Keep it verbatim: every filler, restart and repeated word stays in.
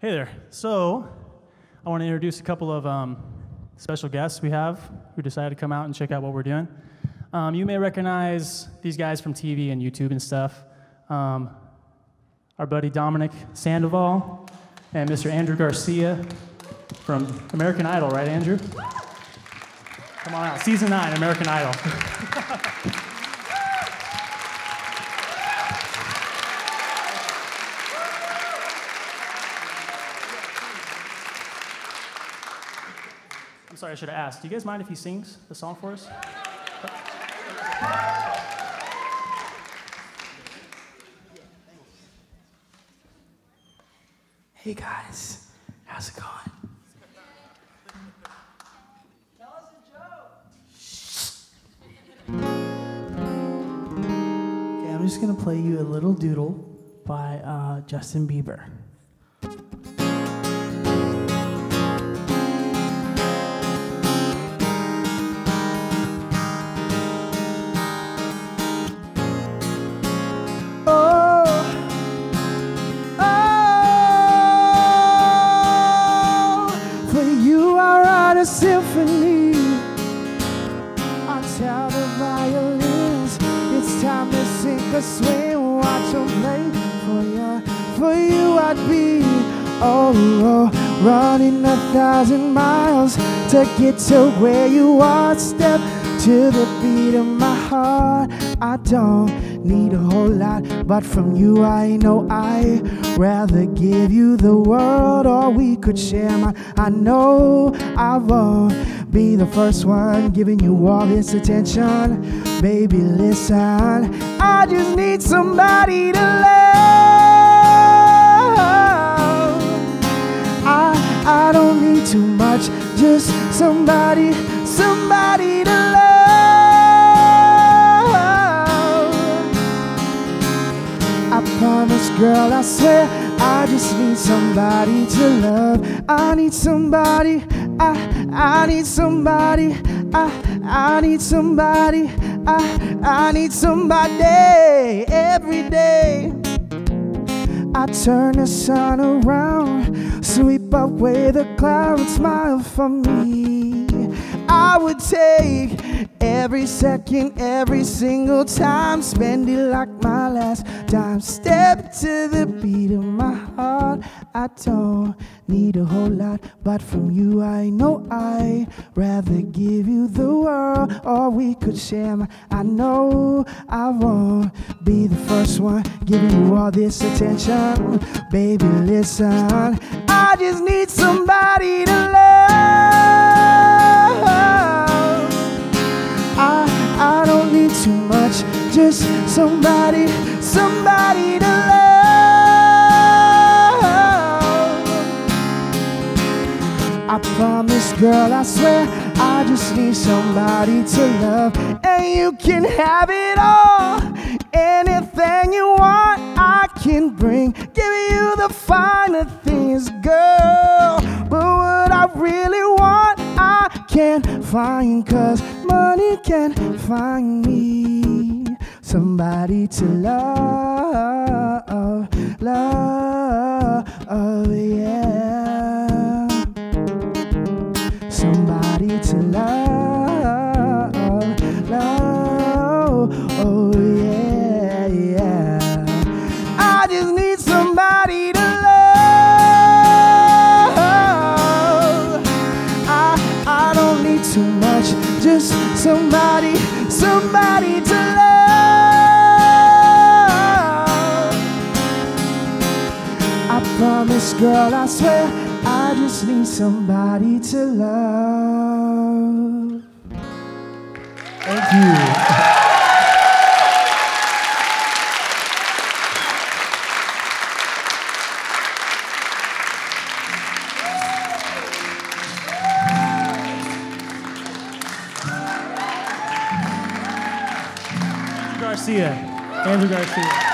Hey there. So I want to introduce a couple of um, special guests we have who decided to come out and check out what we're doing. Um, you may recognize these guys from T V and YouTube and stuff. Um, our buddy Dominic Sandoval and Mister Andrew Garcia from American Idol, right, Andrew? Come on out. Season nine, American Idol. Sorry, I should have asked. Do you guys mind if he sings the song for us? Hey guys, how's it going? Tell us a joke. Okay, I'm just gonna play you a little doodle by uh, Justin Bieber. A symphony on top of violins. It's time to sink or swim. Watch them play for you. For you, I'd be oh, oh, running a thousand miles to get to where you are. Step to the beat of my heart. I don't need a whole lot, but from you I know I'd rather give you the world, or we could share mine. I know I won't be the first one giving you all this attention. Baby, listen, I just need somebody to love. I, I don't need too much, just somebody, somebody to love. Promise, girl, I swear, I just need somebody to love. I need somebody, I, I need somebody, I, I need somebody, I, I need somebody every day. I turn the sun around, sweep away the clouds, smile for me. I would take every second, every single time, spend it like my last dime. Step to the beat of my heart. I don't need a whole lot, but from you I know I'd rather give you the world, or we could share mine. I know I won't be the first one giving you all this attention. Baby, listen, I just need somebody to love. I, I don't need too much, just somebody, somebody to love. I promise, girl, I swear, I just need somebody to love. And you can have it all, anything you want I can bring, giving you the finer things, girl. But what I really want I can't find, 'cause money can't find me. Somebody to love, love, yeah. Somebody to love, love, oh yeah, yeah. I just need somebody to love. I, I don't need too much, just somebody, somebody to love. Promise, girl, I swear, I just need somebody to love. Thank you. Garcia, Andrew Garcia.